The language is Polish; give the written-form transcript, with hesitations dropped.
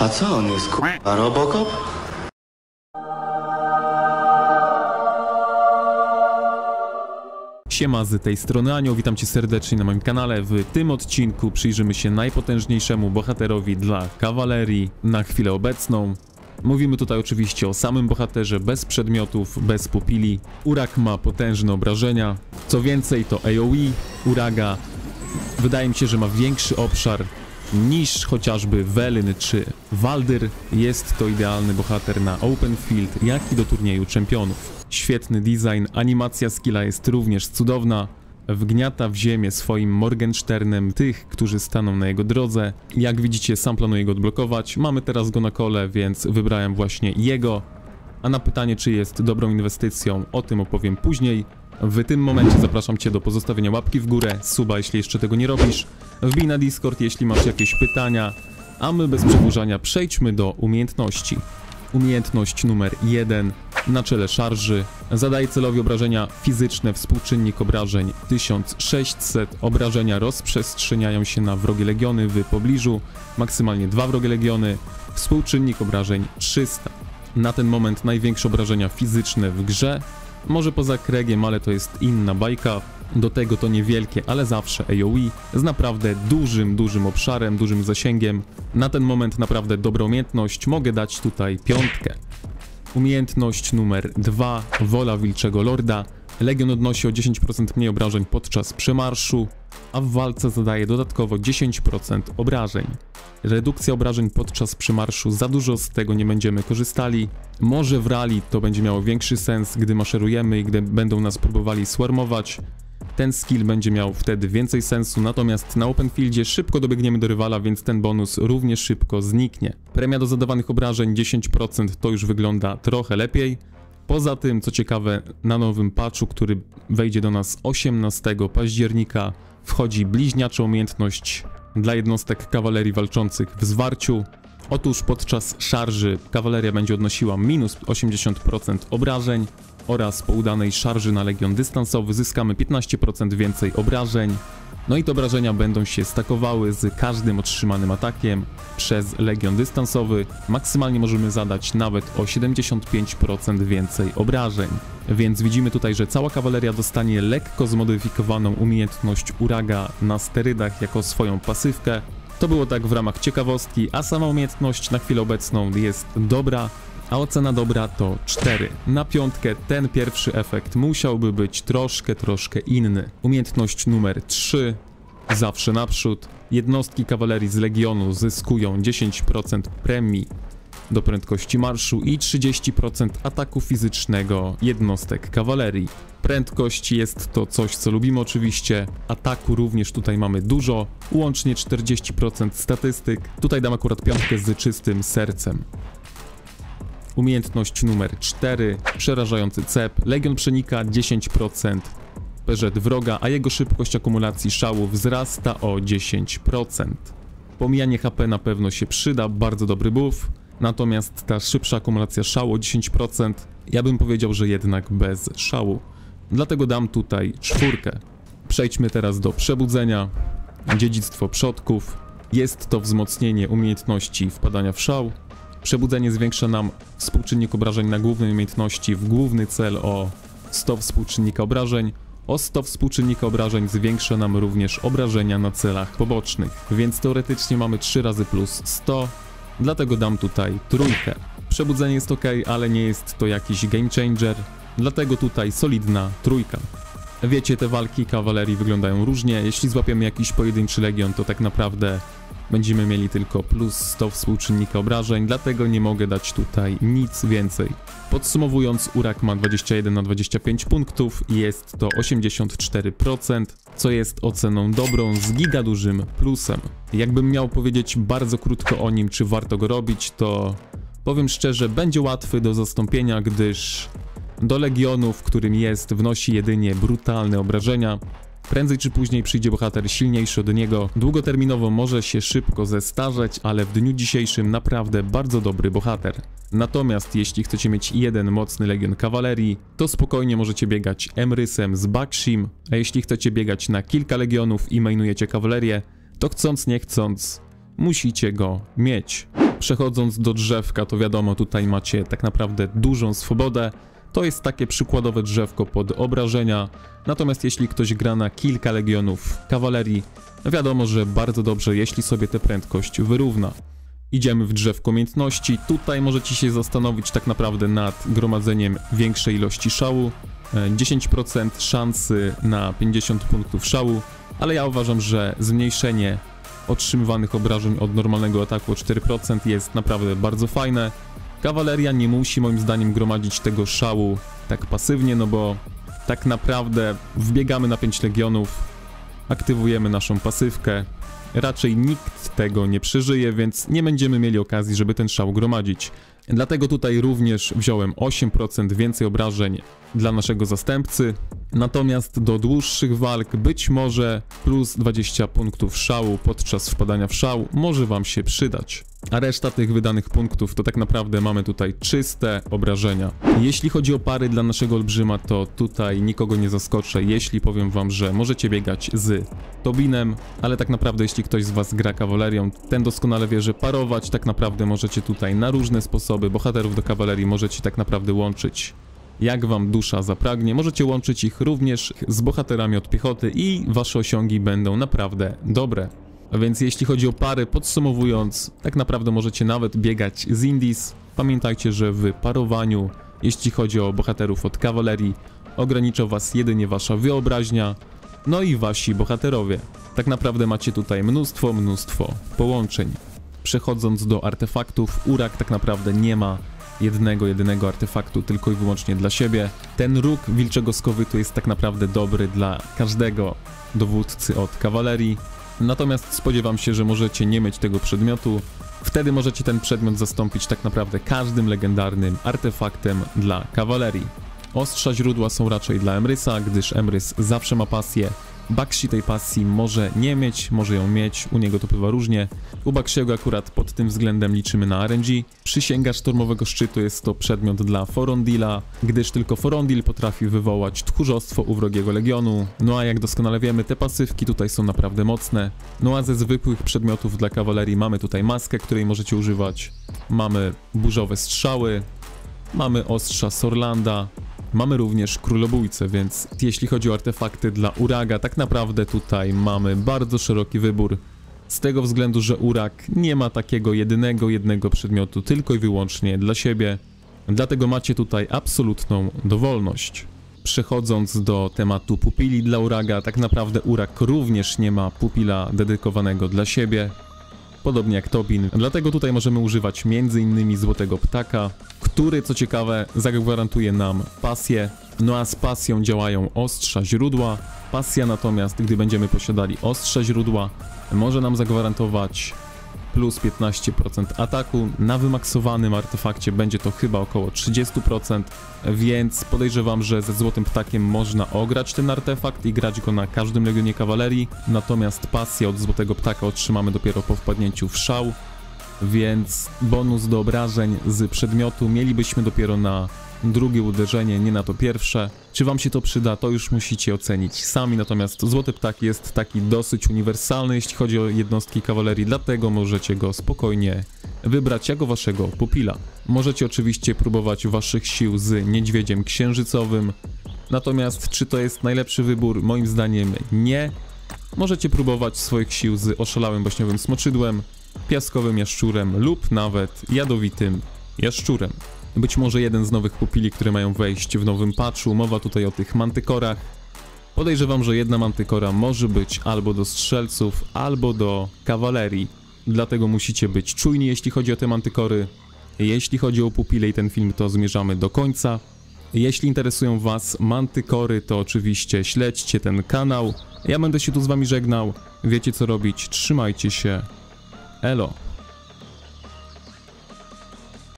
A co on jest, k***a, Robocop? Siema, z tej strony Anioł, witam Cię serdecznie na moim kanale. W tym odcinku przyjrzymy się najpotężniejszemu bohaterowi dla kawalerii na chwilę obecną. Mówimy tutaj oczywiście o samym bohaterze, bez przedmiotów, bez pupili. Urag ma potężne obrażenia. Co więcej, to AOE Uraga. Wydaje mi się, że ma większy obszar niż chociażby Welyn czy Walder. Jest to idealny bohater na Open Field, jak i do Turnieju Championów. Świetny design, animacja skilla jest również cudowna. Wgniata w ziemię swoim Morgensternem tych, którzy staną na jego drodze. Jak widzicie, sam planuję go odblokować. Mamy teraz go na kole, więc wybrałem właśnie jego. A na pytanie, czy jest dobrą inwestycją, o tym opowiem później. W tym momencie zapraszam Cię do pozostawienia łapki w górę, suba, jeśli jeszcze tego nie robisz. Wbij na Discord, jeśli masz jakieś pytania. A my bez przedłużania przejdźmy do umiejętności. Umiejętność numer 1. Na czele szarży. Zadaje celowi obrażenia fizyczne, współczynnik obrażeń 1600. Obrażenia rozprzestrzeniają się na wrogie legiony w pobliżu. Maksymalnie 2 wrogie legiony. Współczynnik obrażeń 300. Na ten moment największe obrażenia fizyczne w grze. Może poza Kregiem, ale to jest inna bajka. Do tego to niewielkie, ale zawsze AOE z naprawdę dużym obszarem, dużym zasięgiem. Na ten moment naprawdę dobra umiejętność. Mogę dać tutaj 5. Umiejętność numer 2. Wola Wilczego Lorda. Legion odnosi o 10% mniej obrażeń podczas przemarszu, a w walce zadaje dodatkowo 10% obrażeń. Redukcja obrażeń podczas przemarszu, za dużo z tego nie będziemy korzystali. Może w rally to będzie miało większy sens, gdy maszerujemy i gdy będą nas próbowali swarmować. Ten skill będzie miał wtedy więcej sensu, natomiast na Open Fieldzie szybko dobiegniemy do rywala, więc ten bonus równie szybko zniknie. Premia do zadawanych obrażeń 10% to już wygląda trochę lepiej. Poza tym, co ciekawe, na nowym patchu, który wejdzie do nas 18 października, wchodzi bliźniacza umiejętność dla jednostek kawalerii walczących w zwarciu. Otóż podczas szarży kawaleria będzie odnosiła minus 80% obrażeń oraz po udanej szarży na legion dystansowy zyskamy 15% więcej obrażeń. No i te obrażenia będą się stakowały z każdym otrzymanym atakiem przez legion dystansowy. Maksymalnie możemy zadać nawet o 75% więcej obrażeń. Więc widzimy tutaj, że cała kawaleria dostanie lekko zmodyfikowaną umiejętność Uraga na sterydach jako swoją pasywkę. To było tak w ramach ciekawostki, a sama umiejętność na chwilę obecną jest dobra, a ocena dobra to 4. Na 5 ten pierwszy efekt musiałby być troszkę inny. Umiejętność numer 3. Zawsze naprzód. Jednostki kawalerii z Legionu zyskują 10% premii do prędkości marszu i 30% ataku fizycznego jednostek kawalerii. Prędkość jest to coś, co lubimy oczywiście. Ataku również tutaj mamy dużo, łącznie 40% statystyk. Tutaj dam akurat 5 z czystym sercem. Umiejętność numer 4, przerażający cep. Legion przenika 10% PZ wroga, a jego szybkość akumulacji szału wzrasta o 10%. Pomijanie HP na pewno się przyda, bardzo dobry buff. Natomiast ta szybsza akumulacja szału o 10%, ja bym powiedział, że jednak bez szału. Dlatego dam tutaj 4. Przejdźmy teraz do przebudzenia. Dziedzictwo przodków. Jest to wzmocnienie umiejętności wpadania w szał. Przebudzenie zwiększa nam współczynnik obrażeń na głównej umiejętności w główny cel o 100 współczynnika obrażeń. O 100 współczynnika obrażeń zwiększa nam również obrażenia na celach pobocznych. Więc teoretycznie mamy 3 razy plus 100, dlatego dam tutaj 3. Przebudzenie jest ok, ale nie jest to jakiś game changer, dlatego tutaj solidna 3. Wiecie, te walki kawalerii wyglądają różnie. Jeśli złapiemy jakiś pojedynczy legion, to tak naprawdę będziemy mieli tylko plus 100 współczynnika obrażeń, dlatego nie mogę dać tutaj nic więcej. Podsumowując, Urag ma 21 na 25 punktów, jest to 84%, co jest oceną dobrą z gigadużym plusem. Jakbym miał powiedzieć bardzo krótko o nim, czy warto go robić, to powiem szczerze, będzie łatwy do zastąpienia, gdyż do legionu, w którym jest, wnosi jedynie brutalne obrażenia. Prędzej czy później przyjdzie bohater silniejszy od niego. Długoterminowo może się szybko zestarzeć, ale w dniu dzisiejszym naprawdę bardzo dobry bohater. Natomiast jeśli chcecie mieć jeden mocny legion kawalerii, to spokojnie możecie biegać Emrysem z Bakshim, a jeśli chcecie biegać na kilka legionów i mainujecie kawalerię, to chcąc nie chcąc musicie go mieć. Przechodząc do drzewka, to wiadomo, tutaj macie tak naprawdę dużą swobodę. To jest takie przykładowe drzewko pod obrażenia. Natomiast jeśli ktoś gra na kilka legionów kawalerii, wiadomo, że bardzo dobrze, jeśli sobie tę prędkość wyrówna. Idziemy w drzewko umiejętności. Tutaj możecie się zastanowić tak naprawdę nad gromadzeniem większej ilości szału. 10% szansy na 50 punktów szału, ale ja uważam, że zmniejszenie otrzymywanych obrażeń od normalnego ataku o 4% jest naprawdę bardzo fajne. Kawaleria nie musi moim zdaniem gromadzić tego szału tak pasywnie, no bo tak naprawdę wbiegamy na 5 legionów, aktywujemy naszą pasywkę, raczej nikt tego nie przeżyje, więc nie będziemy mieli okazji, żeby ten szał gromadzić. Dlatego tutaj również wziąłem 8% więcej obrażeń dla naszego zastępcy. Natomiast do dłuższych walk być może plus 20 punktów szału podczas wpadania w szał może wam się przydać. A reszta tych wydanych punktów to tak naprawdę mamy tutaj czyste obrażenia. Jeśli chodzi o pary dla naszego olbrzyma, to tutaj nikogo nie zaskoczę, jeśli powiem wam, że możecie biegać z Tobinem, ale tak naprawdę jeśli ktoś z was gra kawalerią, ten doskonale wie, że parować tak naprawdę możecie tutaj na różne sposoby. Bohaterów do kawalerii możecie tak naprawdę łączyć jak wam dusza zapragnie, możecie łączyć ich również z bohaterami od piechoty i wasze osiągi będą naprawdę dobre. A więc jeśli chodzi o pary, podsumowując, tak naprawdę możecie nawet biegać z Indis. Pamiętajcie, że w parowaniu, jeśli chodzi o bohaterów od kawalerii, ogranicza was jedynie wasza wyobraźnia, no i wasi bohaterowie. Tak naprawdę macie tutaj mnóstwo połączeń. Przechodząc do artefaktów, Urag tak naprawdę nie ma jednego artefaktu tylko i wyłącznie dla siebie. Ten róg Wilczego Skowytu jest tak naprawdę dobry dla każdego dowódcy od kawalerii. Natomiast spodziewam się, że możecie nie mieć tego przedmiotu. Wtedy możecie ten przedmiot zastąpić tak naprawdę każdym legendarnym artefaktem dla kawalerii. Ostrza źródła są raczej dla Emrysa, gdyż Emrys zawsze ma pasję. Bakshi tej pasji może nie mieć, może ją mieć, u niego to bywa różnie. U Bakshiego akurat pod tym względem liczymy na RNG. Przysięga Szturmowego Szczytu jest to przedmiot dla Forondila, gdyż tylko Forondil potrafi wywołać tchórzostwo u wrogiego legionu. No a jak doskonale wiemy, te pasywki tutaj są naprawdę mocne. No a ze zwykłych przedmiotów dla kawalerii mamy tutaj maskę, której możecie używać. Mamy burzowe strzały, mamy ostrza Sorlanda. Mamy również Królobójcę, więc jeśli chodzi o artefakty dla Uraga, tak naprawdę tutaj mamy bardzo szeroki wybór. Z tego względu, że Urag nie ma takiego jednego przedmiotu tylko i wyłącznie dla siebie. Dlatego macie tutaj absolutną dowolność. Przechodząc do tematu pupili dla Uraga, tak naprawdę Urag również nie ma pupila dedykowanego dla siebie. Podobnie jak Tobin, dlatego tutaj możemy używać m.in. Złotego Ptaka, który co ciekawe zagwarantuje nam pasję, no a z pasją działają ostrza źródła. Pasja natomiast, gdy będziemy posiadali ostrza źródła, może nam zagwarantować plus 15% ataku, na wymaksowanym artefakcie będzie to chyba około 30%, więc podejrzewam, że ze Złotym Ptakiem można ograć ten artefakt i grać go na każdym legionie kawalerii, natomiast pasję od Złotego Ptaka otrzymamy dopiero po wpadnięciu w szał, więc bonus do obrażeń z przedmiotu mielibyśmy dopiero na drugie uderzenie, nie na to pierwsze. Czy wam się to przyda, to już musicie ocenić sami, natomiast Złoty Ptak jest taki dosyć uniwersalny, jeśli chodzi o jednostki kawalerii, dlatego możecie go spokojnie wybrać jako waszego pupila. Możecie oczywiście próbować waszych sił z Niedźwiedziem Księżycowym, natomiast czy to jest najlepszy wybór? Moim zdaniem nie. Możecie próbować swoich sił z Oszalałym Baśniowym Smoczydłem, Piaskowym Jaszczurem lub nawet Jadowitym Jaszczurem. Być może jeden z nowych pupili, które mają wejść w nowym patchu, mowa tutaj o tych mantykorach. Podejrzewam, że jedna mantykora może być albo do strzelców, albo do kawalerii. Dlatego musicie być czujni, jeśli chodzi o te mantykory. Jeśli chodzi o pupile i ten film, to zmierzamy do końca. Jeśli interesują was mantykory, to oczywiście śledźcie ten kanał. Ja będę się tu z wami żegnał. Wiecie co robić, trzymajcie się. Elo.